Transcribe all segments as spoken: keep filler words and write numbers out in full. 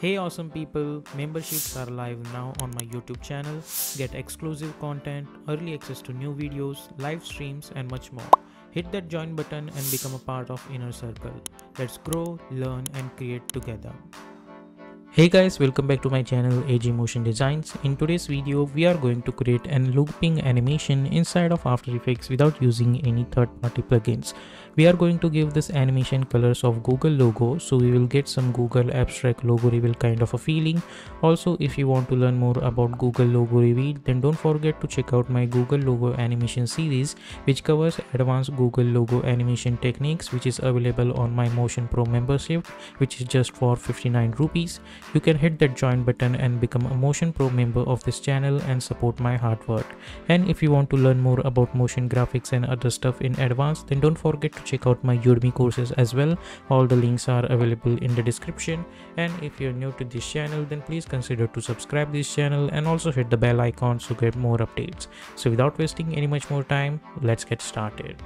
Hey awesome people, memberships are live now on my YouTube channel. Get exclusive content, early access to new videos, live streams and much more. Hit that join button and become a part of Inner Circle. Let's grow, learn and create together. Hey guys, welcome back to my channel A G Motion Designs. In today's video, we are going to create an looping animation inside of After Effects without using any third-party plugins. We are going to give this animation colors of Google logo, so we will get some Google abstract logo reveal kind of a feeling. Also, if you want to learn more about Google logo reveal, then don't forget to check out my Google logo animation series, which covers advanced Google logo animation techniques, which is available on my Motion Pro membership, which is just for fifty-nine rupees. You can hit that join button and become a Motion Pro member of this channel and support my hard work. And if you want to learn more about motion graphics and other stuff in advance, then don't forget to check out my Udemy courses as well. All the links are available in the description. And if you're new to this channel, then please consider to subscribe this channel and also hit the bell icon to get more updates. So without wasting any much more time, let's get started.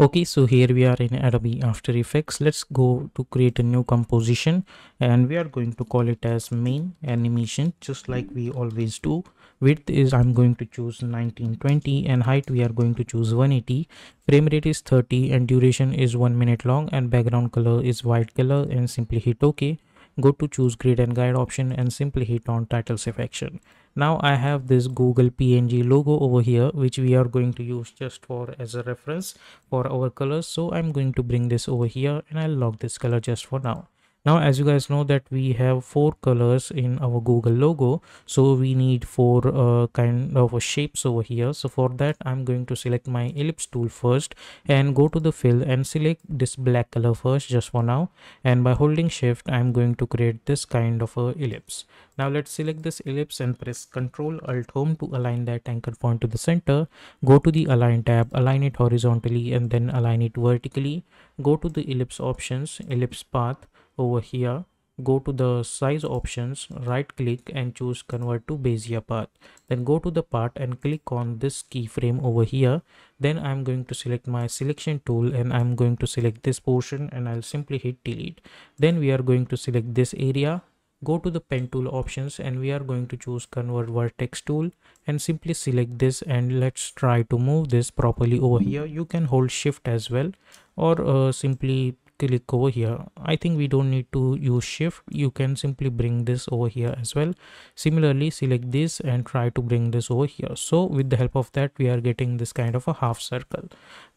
Okay, so here we are in Adobe After Effects. Let's go to create a new composition and we are going to call it as main animation, just like we always do. Width is I'm going to choose nineteen twenty and height we are going to choose one eighty. Frame rate is thirty and duration is one minute long and background color is white color and simply hit OK. Go to choose grid and guide option and simply hit on title shift action. Now I have this Google P N G logo over here, which we are going to use just for as a reference for our colors. So I'm going to bring this over here and I'll lock this color just for now. Now, as you guys know that we have four colors in our Google logo, so we need four uh, kind of shapes over here. So for that, I'm going to select my ellipse tool first and go to the fill and select this black color first just for now. And by holding shift, I'm going to create this kind of a ellipse. Now let's select this ellipse and press Ctrl Alt Home to align that anchor point to the center. Go to the Align tab, align it horizontally and then align it vertically. Go to the ellipse options, ellipse path. Over here, go to the size options, right click and choose convert to Bezier path. Then go to the part and click on this keyframe over here. Then I'm going to select my selection tool and I'm going to select this portion and I'll simply hit delete. Then we are going to select this area. Go to the pen tool options and we are going to choose convert vertex tool and simply select this and let's try to move this properly over here. You can hold shift as well or uh, simply click over here. I think we don't need to use shift. You can simply bring this over here as well. Similarly, select this and try to bring this over here. So with the help of that, we are getting this kind of a half circle.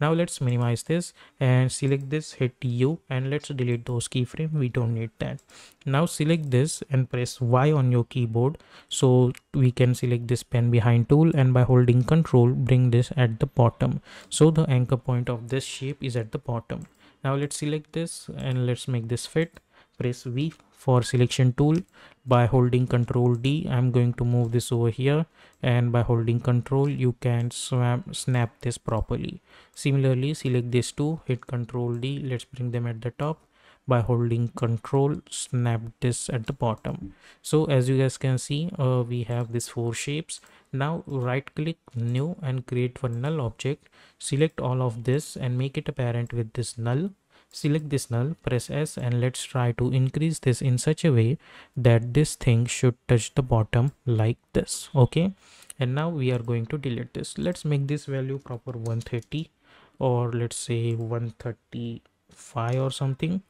Now let's minimize this and select this, hit U and let's delete those keyframe. We don't need that. Now select this and press Y on your keyboard. So we can select this pen behind tool and by holding control, bring this at the bottom. So the anchor point of this shape is at the bottom. Now let's select this and let's make this fit. Press V for selection tool. By holding Ctrl D, I'm going to move this over here. And by holding Ctrl, you can swap, snap this properly. Similarly, select these two, hit Ctrl D. Let's bring them at the top. By holding Ctrl, snap this at the bottom. So as you guys can see, uh, we have these four shapes. Now right click new and create one null object. Select all of this and make it apparent with this null. Select this null, press S and let's try to increase this in such a way that this thing should touch the bottom like this. Okay, and now we are going to delete this. Let's make this value proper one thirty or let's say one thirty-five or something.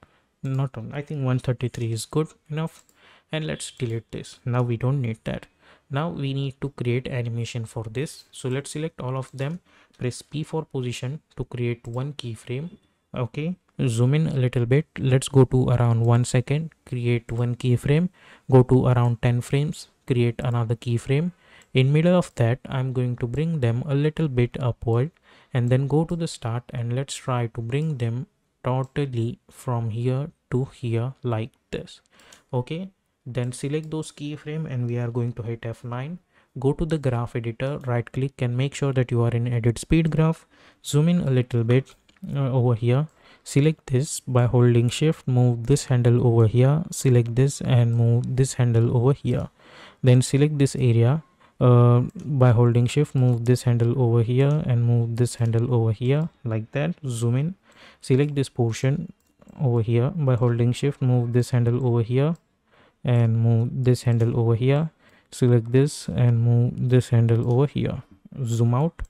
Not on, I think one thirty-three is good enough and let's delete this. Now we don't need that. Now we need to create animation for this. So let's select all of them. Press P for position to create one keyframe. Okay, zoom in a little bit. Let's go to around one second, create one keyframe. Go to around ten frames, create another keyframe. In middle of that, I'm going to bring them a little bit upward and then go to the start and let's try to bring them totally from here to here like this. Okay, then select those keyframe and we are going to hit F nine. Go to the graph editor, right click and make sure that you are in edit speed graph. Zoom in a little bit uh, over here. Select this, by holding shift move this handle over here. Select this and move this handle over here. Then select this area. uh, by holding shift, move this handle over here and move this handle over here like that. Zoom in, select this portion over here by holding shift, move this handle over here and move this handle over here. Select this and move this handle over here. Zoom out.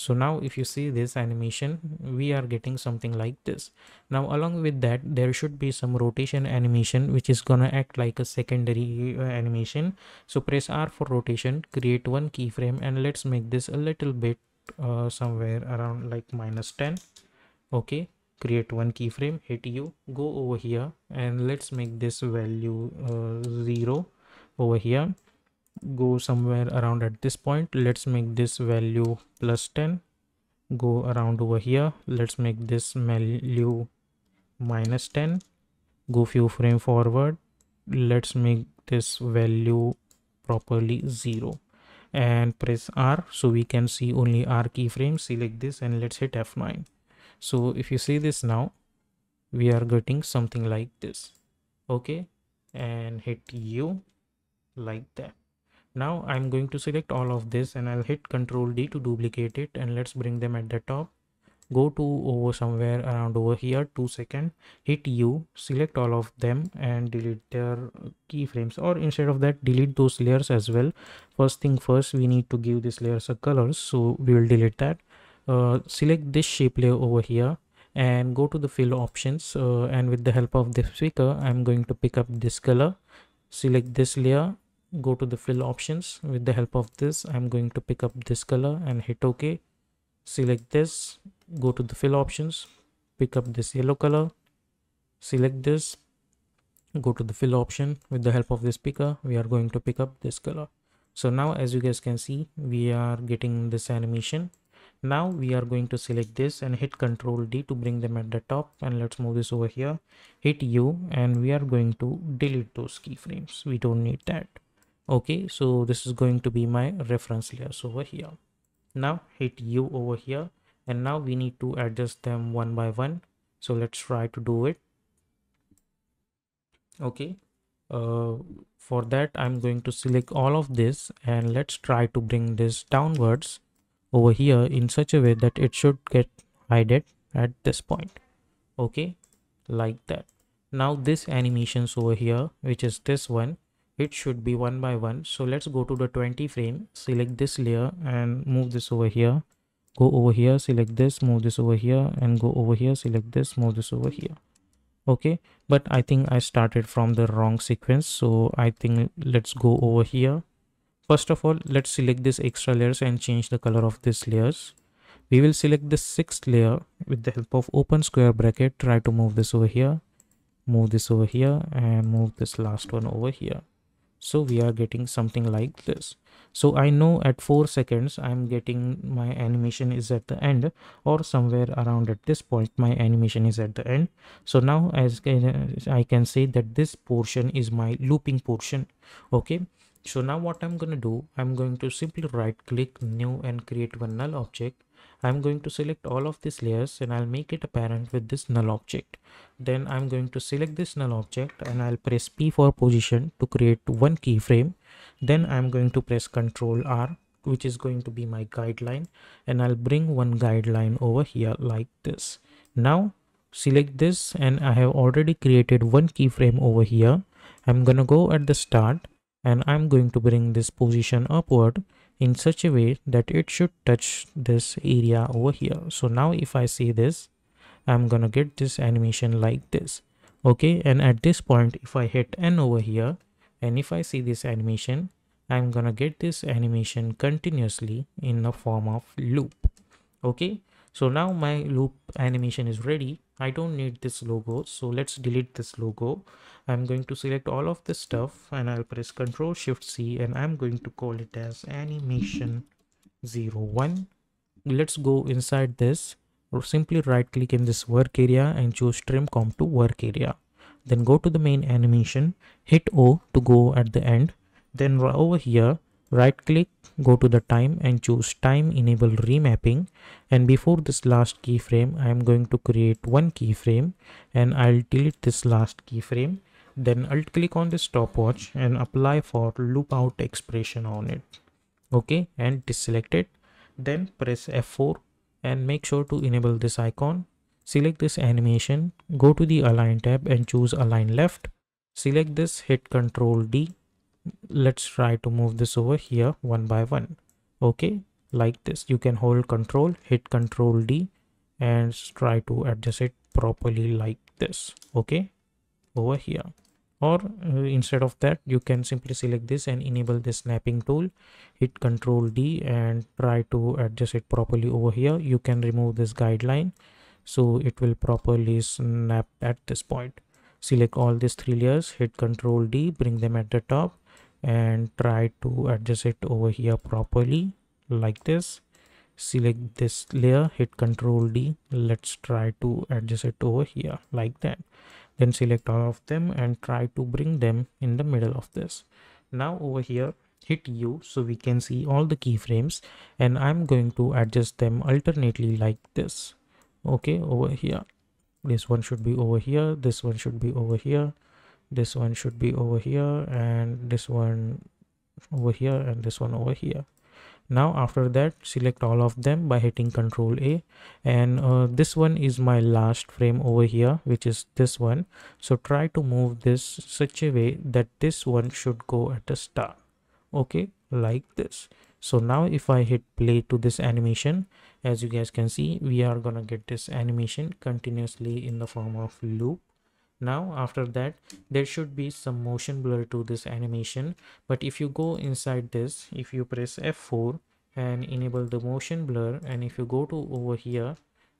So now if you see this animation, we are getting something like this. Now along with that, there should be some rotation animation which is gonna act like a secondary uh, animation. So press R for rotation, create one keyframe, and let's make this a little bit uh, somewhere around like minus ten. Okay, create one keyframe, hit U, go over here, and let's make this value uh, zero over here. Go somewhere around at this point, let's make this value plus ten. Go around over here, let's make this value minus ten. Go few frame forward, let's make this value properly zero, and press R so we can see only R keyframe. Select this and let's hit F nine. So if you see this, now we are getting something like this. Okay, and hit U like that. Now I'm going to select all of this and I'll hit control D to duplicate it, and let's bring them at the top. Go to over somewhere around over here, two seconds, hit U, select all of them and delete their keyframes, or instead of that, delete those layers as well. First thing first, we need to give these layers a color, so we will delete that. Uh, select this shape layer over here and go to the fill options, uh, and with the help of this picker, I'm going to pick up this color. Select this layer, go to the fill options. With the help of this, I'm going to pick up this color and hit OK. Select this, go to the fill options, pick up this yellow color. Select this, go to the fill option. With the help of this picker, we are going to pick up this color. So now as you guys can see, we are getting this animation. Now we are going to select this and hit control D to bring them at the top, and let's move this over here. Hit U and we are going to delete those keyframes. We don't need that. Okay, so this is going to be my reference layers over here. Now hit U over here, and now we need to adjust them one by one. So let's try to do it. Okay, uh, for that I'm going to select all of this and let's try to bring this downwards over here in such a way that it should get hidden at this point. Okay, like that. Now this animations over here, which is this one, it should be one by one. So let's go to the twenty frame, select this layer and move this over here. Go over here, select this, move this over here, and go over here, select this, move this over here. Okay, but I think I started from the wrong sequence. So I think let's go over here. First of all, let's select this extra layers and change the color of these layers. We will select the sixth layer. With the help of open square bracket, try to move this over here, move this over here, and move this last one over here. So we are getting something like this. So I know at four seconds I'm getting my animation is at the end, or somewhere around at this point my animation is at the end. So now as I can say that this portion is my looping portion. Okay, so now what I'm going to do, I'm going to simply right click, new, and create one null object. I'm going to select all of these layers and I'll make it apparent with this null object. Then I'm going to select this null object and I'll press P for position to create one keyframe. Then I'm going to press control R, which is going to be my guideline, and I'll bring one guideline over here like this. Now select this, and I have already created one keyframe over here. I'm gonna go at the start and I'm going to bring this position upward in such a way that it should touch this area over here. So now if I see this, I'm gonna get this animation like this. Okay, and at this point, if I hit N over here, and if I see this animation, I'm gonna get this animation continuously in the form of loop. Okay, so now my loop animation is ready. I don't need this logo, so let's delete this logo. I'm going to select all of this stuff and I'll press control shift C, and I'm going to call it as animation zero one. Let's go inside this, or simply right click in this work area and choose trim comp to work area. Then go to the main animation, hit O to go at the end. Then over here, right click, go to the time and choose time, enable remapping, and before this last keyframe I am going to create one keyframe and I'll delete this last keyframe. Then I'll click on the stopwatch and apply for loop out expression on it. okay, and deselect it. Then press F four and make sure to enable this icon. Select this animation, go to the align tab and choose align left. Select this, hit control D. Let's try to move this over here one by one. Okay, like this. You can hold control, hit control D and try to adjust it properly like this. Okay, over here. Or uh, instead of that, you can simply select this and enable the snapping tool, hit control D and try to adjust it properly over here. You can remove this guideline so it will properly snap at this point. Select all these three layers, hit control D, bring them at the top and try to adjust it over here properly like this. Select this layer, hit control D. Let's try to adjust it over here like that. Then select all of them and try to bring them in the middle of this. Now over here, hit U so we can see all the keyframes, and I'm going to adjust them alternately like this. Okay, over here. This one should be over here, this one should be over here, this one should be over here, and this one over here, and this one over here. Now after that, select all of them by hitting control A, and uh, this one is my last frame over here, which is this one. So try to move this such a way that this one should go at the start. Okay, like this. So now if I hit play to this animation, as you guys can see, we are gonna get this animation continuously in the form of loop. Now after that, there should be some motion blur to this animation, but if you go inside this, if you press F four and enable the motion blur, and if you go to over here,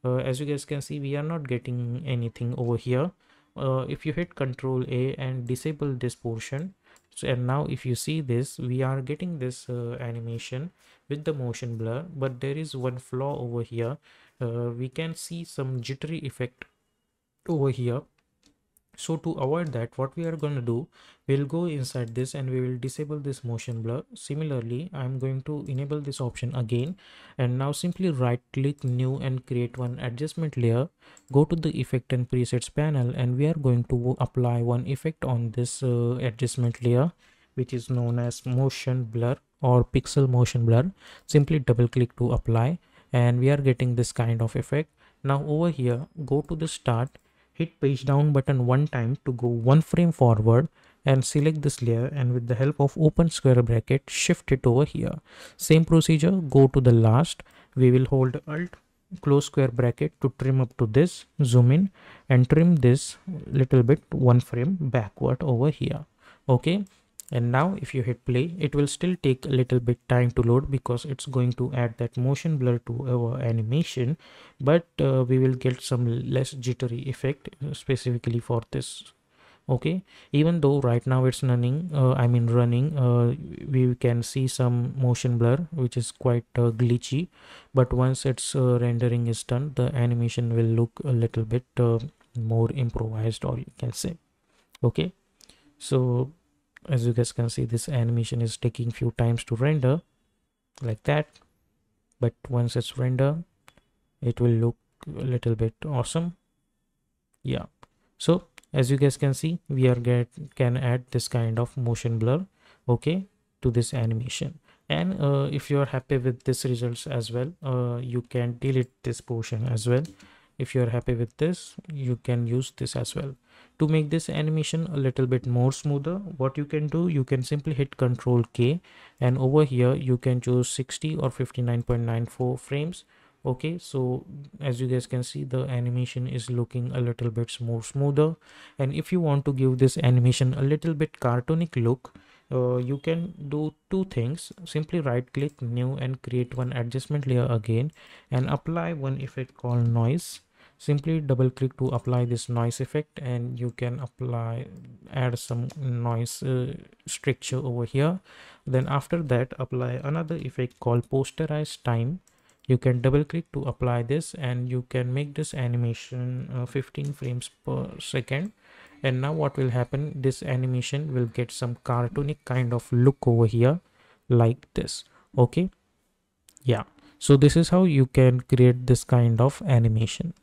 uh, as you guys can see, we are not getting anything over here. Uh, if you hit control A and disable this portion, so, and now if you see this, we are getting this uh, animation with the motion blur, but there is one flaw over here. Uh, we can see some jittery effect over here. So to avoid that, what we are going to do, we'll go inside this and we will disable this motion blur. Similarly, I'm going to enable this option again, and now simply right click new and create one adjustment layer. Go to the effect and presets panel, and we are going to apply one effect on this uh, adjustment layer, which is known as motion blur or pixel motion blur. Simply double click to apply, and we are getting this kind of effect. Now over here, go to the start, hit page down button one time to go one frame forward and select this layer, and with the help of open square bracket, shift it over here. Same procedure, go to the last. We will hold Alt, close square bracket to trim up to this, zoom in and trim this little bit one frame backward over here. Okay. And now if you hit play, it will still take a little bit time to load because it's going to add that motion blur to our animation, but uh, we will get some less jittery effect specifically for this. Okay, even though right now it's running, uh, I mean running, uh, we can see some motion blur which is quite uh, glitchy, but once its uh, rendering is done, the animation will look a little bit uh, more improvised, or you can say. Okay, so as you guys can see, this animation is taking few times to render like that, but once it's rendered, it will look a little bit awesome. Yeah, so as you guys can see, we are get can add this kind of motion blur, okay, to this animation. And uh, if you are happy with this results as well, uh, you can delete this portion as well. If you are happy with this, you can use this as well. To make this animation a little bit more smoother, what you can do, you can simply hit control K, and over here you can choose sixty or fifty-nine point nine four frames. Okay, so as you guys can see, the animation is looking a little bit more smoother. And if you want to give this animation a little bit cartoonic look, Uh, you can do two things. Simply right click new and create one adjustment layer again, and apply one effect called noise. Simply double click to apply this noise effect, and you can apply add some noise uh, structure over here. Then after that, apply another effect called posterized time. You can double click to apply this, and you can make this animation uh, fifteen frames per second. And now what will happen, this animation will get some cartoonic kind of look over here like this. Okay, yeah, so this is how you can create this kind of animation.